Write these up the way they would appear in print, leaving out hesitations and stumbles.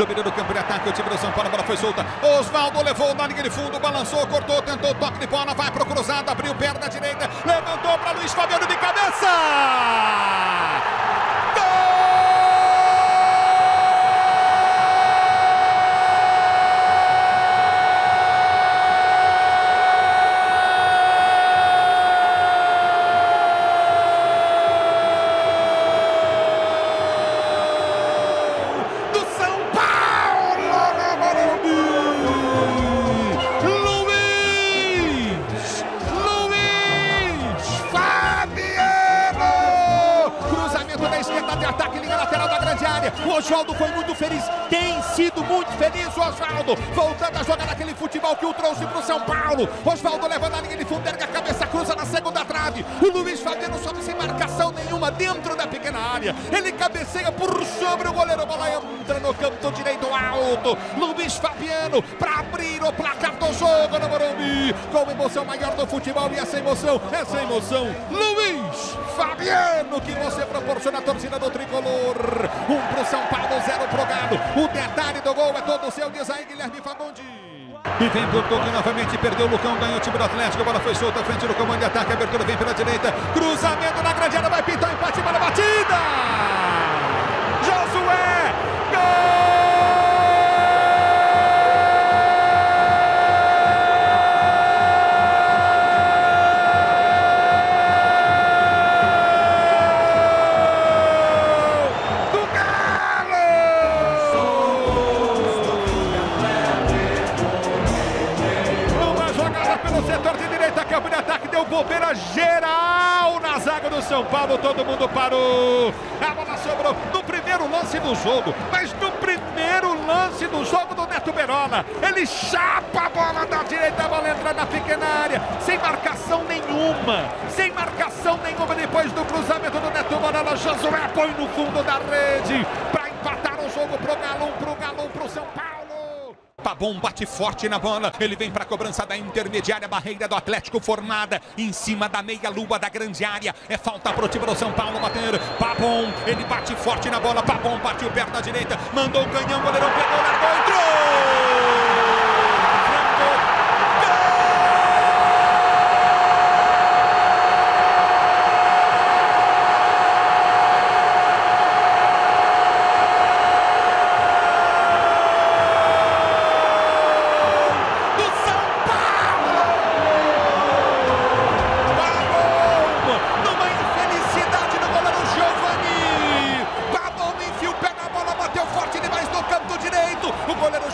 dominou no campo de ataque o time do São Paulo, a bola foi solta. Osvaldo levou na linha de fundo, balançou, cortou, tentou toque de bola, vai pro cruzado, abriu perna direita, levantou para Luiz Fabiano de cabeça! O Osvaldo foi muito feliz, tem sido muito feliz o Osvaldo, voltando a jogar aquele futebol que o trouxe para o São Paulo. Osvaldo levando a linha de fundo, ergue a cabeça, cruza na segunda trave. O Luiz Fabiano sobe sem marcação nenhuma dentro da pequena área. Ele cabeceia por sobre o goleiro, a bola entra no canto direito alto. Luiz Fabiano para abrir o placar do jogo no Morumbi. Com emoção maior do futebol e essa emoção, Luiz Fabiano, que você proporciona à torcida do Tricolor. 1 pro São Paulo, 0 pro Galo. O detalhe do gol é todo seu, diz aí Guilherme Fagundes. E vem pro toque novamente, perdeu o Lucão, ganhou o time do Atlético, a bola foi solta, frente do comando de ataque, a abertura vem pela direita, cruzamento na grande área, vai pintar, empate, bola batida! Josué! Gol! Bobeira geral na zaga do São Paulo, todo mundo parou, a bola sobrou no primeiro lance do jogo, mas no primeiro lance do jogo do Neto Berola, ele chapa a bola da direita, a bola entra na pequena área, sem marcação nenhuma, depois do cruzamento do Neto Berola, Josué põe no fundo da rede, para empatar o jogo pro Galo, pro São Paulo. Pabón bate forte na bola, ele vem para a cobrança da intermediária, barreira do Atlético formada, em cima da meia-lua da grande área, é falta pro time do São Paulo bater, Pabón, ele bate forte na bola, Pabón bateu perna direita, mandou o canhão, goleirão pegou, largou, entrou!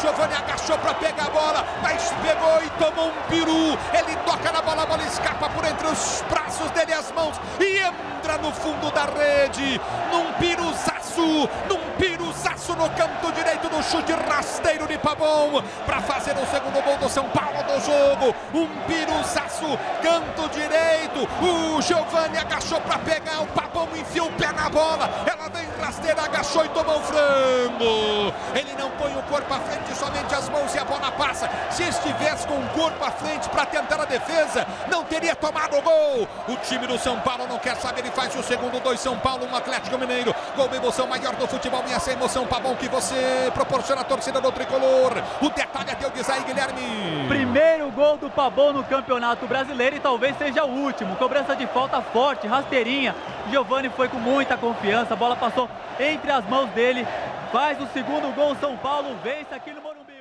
Giovanni agachou para pegar a bola, mas pegou e tomou um peru. Ele toca na bola, a bola escapa por entre os braços dele e as mãos e entra no fundo da rede. Num piruzaço no canto direito do chute rasteiro de Pabón para fazer o segundo gol do São Paulo do jogo. Um piruzaço, canto direito. O Giovanni agachou para pegar, o Pabón enfiou o pé na bola. Ela vem rasteira, agachou e tomou o frango. Ele não põe o corpo à frente, somente as mãos e a bola passa. Se estivesse com o corpo à frente para tentar a defesa, não teria tomado o gol. O time do São Paulo não quer saber, ele faz o segundo, 2 São Paulo, 1 Atlético Mineiro. Gol, emoção maior do futebol e essa emoção, Pabón, que você proporciona à torcida do Tricolor. O detalhe é teu, diz aí, Guilherme. Primeiro gol do Pabón no Campeonato Brasileiro e talvez seja o último. Cobrança de falta forte, rasteirinha. Giovanni foi com muita confiança, a bola passou entre as mãos dele. Faz o segundo gol, São Paulo vence aqui no Morumbi.